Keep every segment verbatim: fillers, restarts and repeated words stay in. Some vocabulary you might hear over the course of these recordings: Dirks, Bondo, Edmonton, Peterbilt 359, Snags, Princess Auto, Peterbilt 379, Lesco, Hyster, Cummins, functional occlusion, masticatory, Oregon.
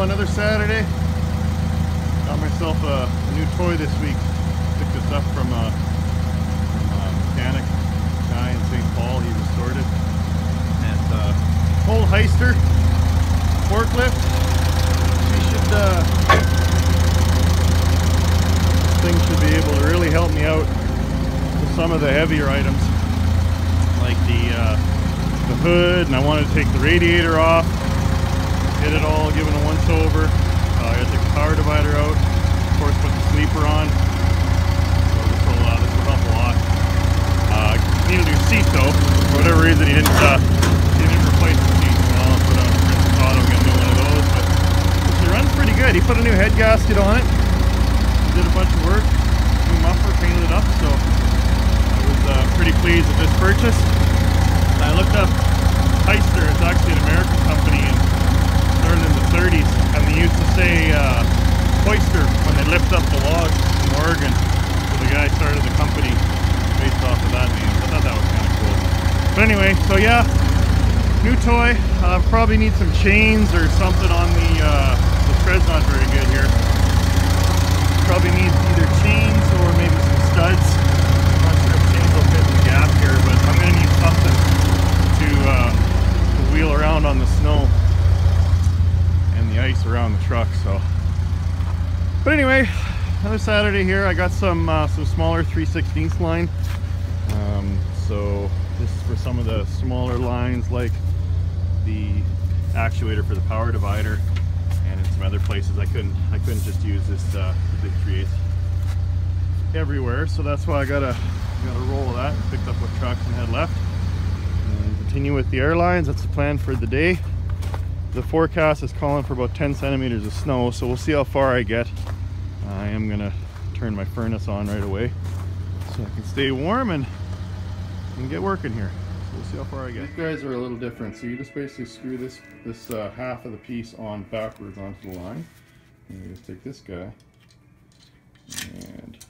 Bondo another Saturday. Got myself a, a new toy this week. Picked this up from a, from a mechanic guy in Saint Paul. He restored it. And uh, whole Hyster forklift. She should, uh, this thing should be able to really help me out with some of the heavier items, like the uh, the hood, and I wanted to take the radiator off. Get it all given a once over. Uh, I got the power divider out. Of course, put the sleeper on. So this will uh, this will help a lot. Uh, need a new seat though. For whatever reason, he didn't uh, he didn't replace the seat. So I'll put on a Prince Auto, get a new one of those. But it runs pretty good. He put a new head gasket on it. He did a bunch of work. New muffler, painted it up. So I was uh, pretty pleased with this purchase. And I looked up Hyster. It's actually an American company. And in the thirties, and they used to say uh, hoister when they lift up the logs in Oregon. So the guy started the company based off of that name. I thought that was kind of cool. But anyway, so yeah, new toy. Uh, probably need some chains or something on the, uh, the thread's not very good here. Probably need either chains or maybe some studs. I'm not sure if chains will fit in the gap here, but I'm going to need something to, uh, to wheel around on the snow. The ice around the truck. So but anyway, another Saturday here. I got some uh, some smaller three sixteenths line, um, so this is for some of the smaller lines like the actuator for the power divider and in some other places. I couldn't I couldn't just use this uh, big three eighths everywhere, so that's why I got a got a roll of that and picked up what traction had left, and continue with the airlines. That's the plan for the day. The forecast is calling for about ten centimeters of snow, so we'll see how far I get. I am gonna turn my furnace on right away so I can stay warm and, and get working here. So we'll see how far I get. These guys are a little different. So you just basically screw this this uh, half of the piece on backwards onto the line. And you just take this guy and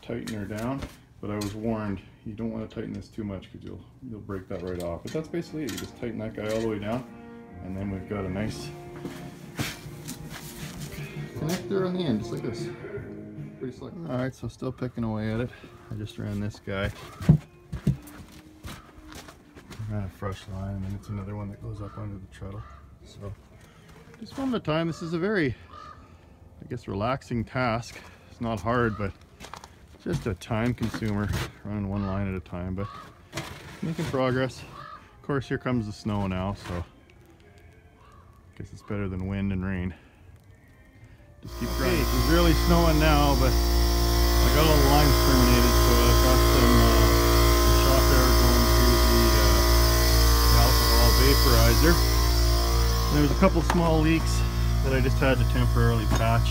tighten her down. But I was warned, you don't want to tighten this too much because you'll you'll break that right off. But that's basically it. You just tighten that guy all the way down. And then we've got a nice connector on the end, just like this. Pretty slick. All right, so still picking away at it. I just ran this guy. I ran a fresh line, and then it's another one that goes up under the treadle. So just one at a time. This is a very, I guess, relaxing task. It's not hard, but just a time consumer, running one line at a time, but making progress. Of course, here comes the snow now, so guess it's better than wind and rain. Just keep grinding. It's really snowing now, but I got all the lines terminated, so I've got some, uh, some shock air going through the, uh, the alcohol vaporizer. And there's a couple small leaks that I just had to temporarily patch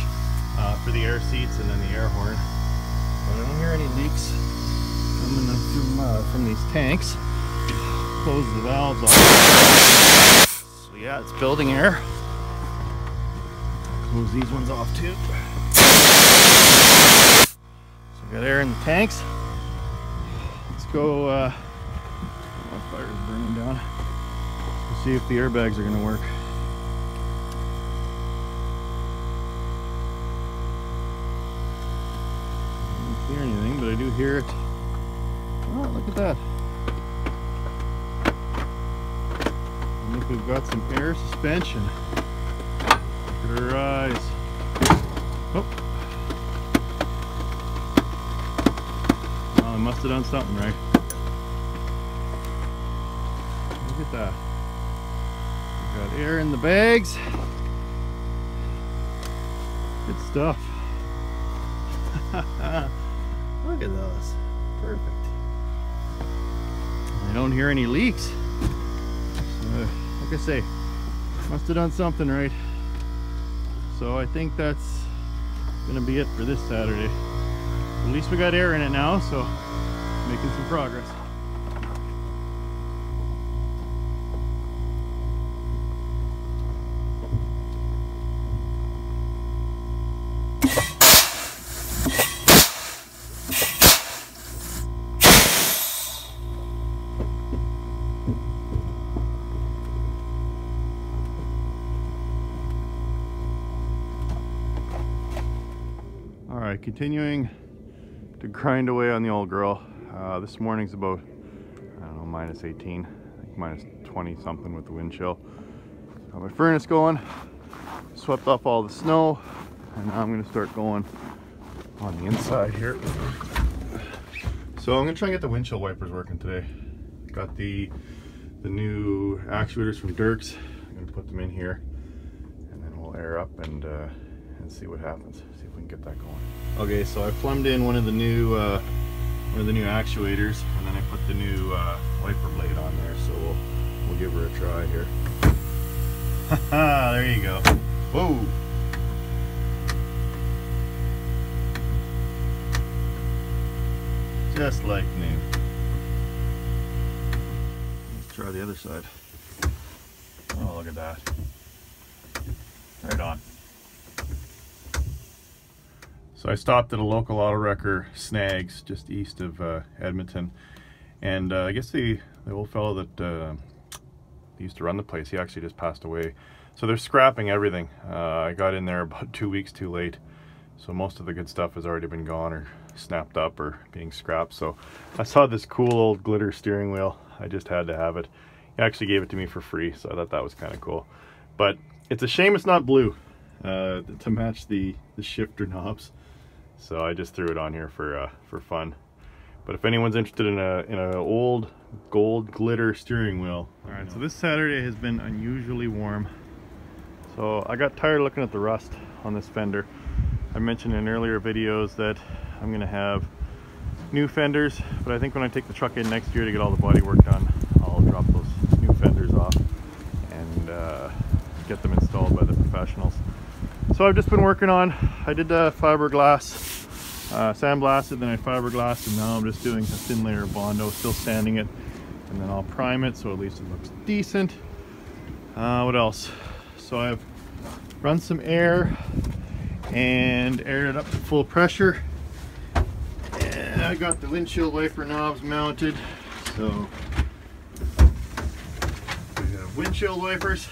uh, for the air seats and then the air horn. But I don't hear any leaks coming up from, uh, from these tanks. Close the valves off. Yeah, it's building air. Close these ones off too. So we got air in the tanks. Let's go. Uh, my fire's burning down. Let's see if the airbags are going to work. I don't hear anything, but I do hear it. Oh, look at that. I think we've got some air suspension. Look at her eyes. Oh. Well, I must have done something right. Look at that. We've got air in the bags. Good stuff. Look at those. Perfect. I don't hear any leaks. So, like I say, must have done something right. So I think that's gonna be it for this Saturday. At least we got air in it now, so making some progress. All right, continuing to grind away on the old girl. Uh, this morning's about, I don't know, minus eighteen, I think minus twenty something with the wind chill. Got my furnace going, swept up all the snow, and now I'm gonna start going on the inside here. So I'm gonna try and get the windshield wipers working today. Got the the new actuators from Dirks. I'm gonna put them in here, and then we'll air up and uh, and see what happens. See if we can get that going. Okay, so I plumbed in one of the new uh, one of the new actuators, and then I put the new uh, wiper blade on there. So we'll we'll give her a try here. Haha, there you go. Whoa. Just like new. Let's try the other side. Oh, look at that. Right on. So I stopped at a local auto wrecker, Snags, just east of uh, Edmonton. And uh, I guess the, the old fellow that uh, used to run the place, he actually just passed away. So they're scrapping everything. Uh, I got in there about two weeks too late. So most of the good stuff has already been gone or snapped up or being scrapped. So I saw this cool old glitter steering wheel. I just had to have it. He actually gave it to me for free, so I thought that was kind of cool. But it's a shame it's not blue uh, to match the the shifter knobs. So I just threw it on here for uh, for fun. But if anyone's interested in a in an old gold glitter steering wheel, all right. So this Saturday has been unusually warm. So I got tired looking at the rust on this fender. I mentioned in earlier videos that I'm gonna have new fenders, but I think when I take the truck in next year to get all the body work done, I'll drop those new fenders off and uh, get them installed by the professionals. So I've just been working on, I did the fiberglass, uh, sandblasted, then I fiberglassed, and now I'm just doing a thin layer of Bondo, still sanding it, and then I'll prime it so at least it looks decent. Uh, what else? So I've run some air and aired it up to full pressure. I got the windshield wiper knobs mounted, so we have windshield wipers.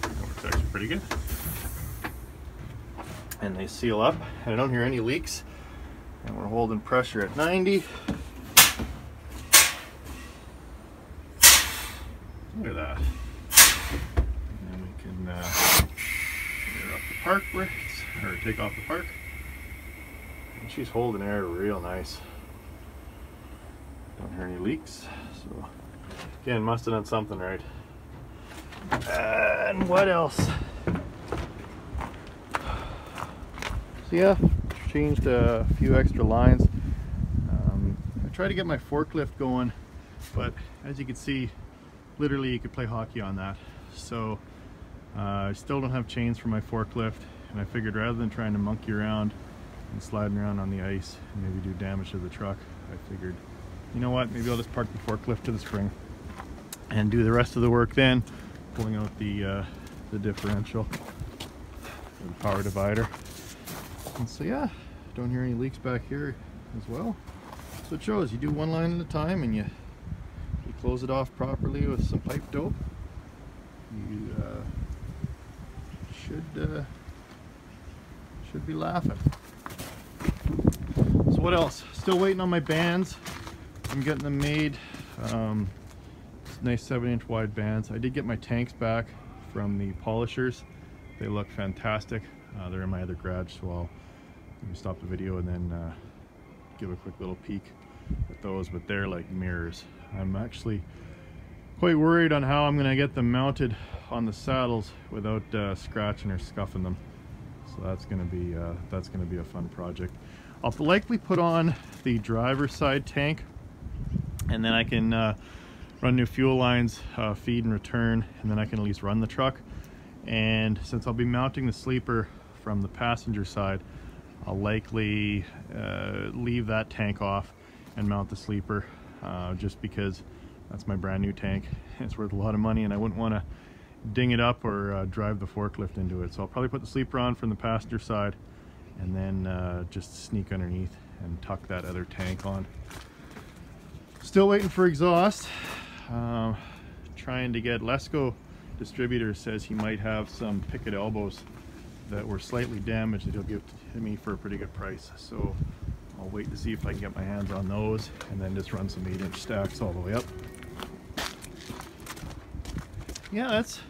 That works actually pretty good. And they seal up, and I don't hear any leaks. And we're holding pressure at ninety. Look at that. And then we can uh, air up the park brakes, or take off the park. And she's holding air real nice. Don't hear any leaks. So again, must have done something right. Uh, and what else? So yeah, changed a few extra lines. Um, I tried to get my forklift going, but as you can see, literally you could play hockey on that. So uh, I still don't have chains for my forklift, and I figured rather than trying to monkey around and sliding around on the ice and maybe do damage to the truck, I figured, you know what, maybe I'll just park the forklift to the spring and do the rest of the work then, pulling out the uh, the differential and power divider. And so yeah, don't hear any leaks back here as well. So it shows you do one line at a time, and you, you close it off properly with some pipe dope. You uh, should uh, should be laughing. So what else? Still waiting on my bands. I'm getting them made. Um, nice seven inch wide bands. I did get my tanks back from the polishers. They look fantastic. Uh, they're in my other garage, so I'll let me stop the video and then uh, give a quick little peek at those, but they're like mirrors. I'm actually quite worried on how I'm gonna get them mounted on the saddles without uh, scratching or scuffing them. So that's gonna be uh, that's gonna be a fun project. I'll likely put on the driver's side tank, and then I can uh, run new fuel lines, uh, feed and return, and then I can at least run the truck. And since I'll be mounting the sleeper from the passenger side, I'll likely uh, leave that tank off and mount the sleeper, uh, just because that's my brand new tank. It's worth a lot of money, and I wouldn't want to ding it up or uh, drive the forklift into it. So I'll probably put the sleeper on from the passenger side, and then uh, just sneak underneath and tuck that other tank on. Still waiting for exhaust. Uh, trying to get Lesco distributor, says he might have some picket elbows that were slightly damaged that he'll give to me for a pretty good price. So I'll wait to see if I can get my hands on those and then just run some eight inch stacks all the way up. Yeah, that's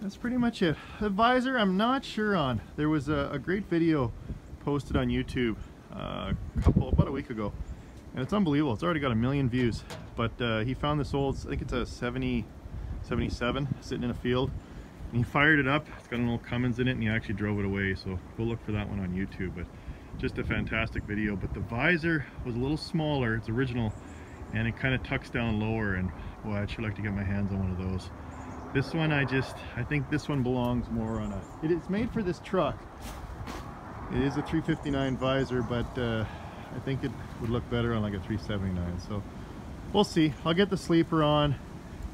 that's pretty much it. The visor, I'm not sure on. There was a, a great video posted on YouTube uh, a couple about a week ago, and it's unbelievable. It's already got a million views. But uh, he found this old, I think it's a seventy, seventy-seven sitting in a field, and he fired it up. It's got an old Cummins in it, and he actually drove it away. So go look for that one on YouTube. But just a fantastic video. But the visor was a little smaller, it's original, and it kind of tucks down lower, and boy, I'd sure like to get my hands on one of those. This one, I just, I think this one belongs more on a, it is made for this truck. It is a three fifty-nine visor, but uh, I think it would look better on like a three seventy-nine, so we'll see. I'll get the sleeper on,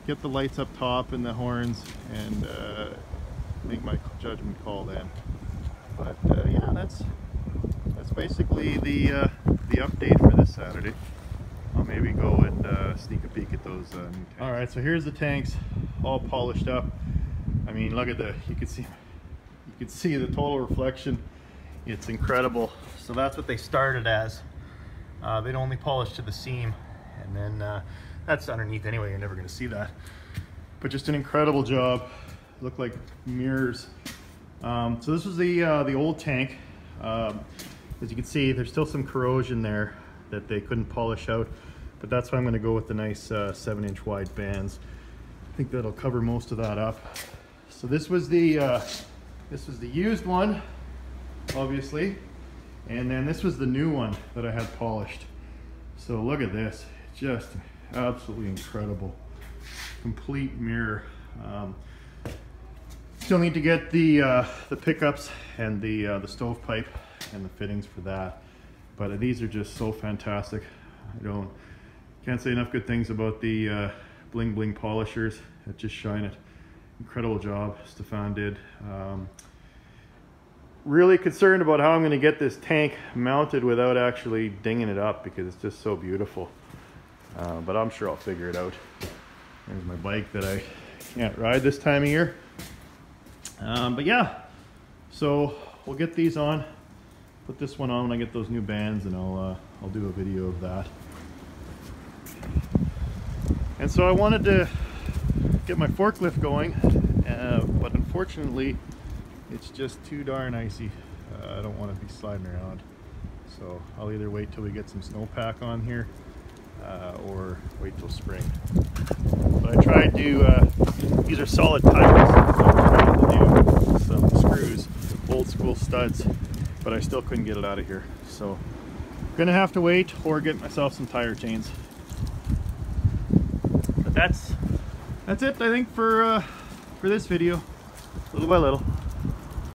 get the lights up top and the horns, and uh, make my judgment call then. But uh, yeah, that's that's basically the uh, the update for this Saturday. I'll maybe go and uh, sneak a peek at those uh, new tanks. All right, so here's the tanks, all polished up. I mean, look at the, you can see, you can see the total reflection. It's incredible. So that's what they started as. Uh, they'd only polished to the seam, and then uh, that's underneath anyway. You're never going to see that. But just an incredible job. Look like mirrors. Um, so this was the uh, the old tank. Um, as you can see, there's still some corrosion there that they couldn't polish out, but that's why I'm going to go with the nice uh, seven inch wide bands. I think that'll cover most of that up. So this was the uh, this was the used one, obviously, and then this was the new one that I had polished. So look at this, just absolutely incredible, complete mirror. Um, still need to get the uh, the pickups and the uh, the stovepipe and the fittings for that. But these are just so fantastic. I don't can't say enough good things about the uh, bling bling polishers that just shine it. Incredible job Stefan did. Um, really concerned about how I'm going to get this tank mounted without actually dinging it up, because it's just so beautiful. Uh, but I'm sure I'll figure it out. There's my bike that I can't ride this time of year. Um, but yeah, so we'll get these on. Put this one on when I get those new bands, and I'll uh, I'll do a video of that. And so I wanted to get my forklift going, uh, but unfortunately it's just too darn icy. Uh, I don't want to be sliding around, so I'll either wait till we get some snowpack on here, uh, or wait till spring. But I tried to. Uh, these are solid tires. So I tried to do some screws, old school studs, but I still couldn't get it out of here. So I'm gonna have to wait or get myself some tire chains. But that's that's it, I think, for uh, for this video, little by little.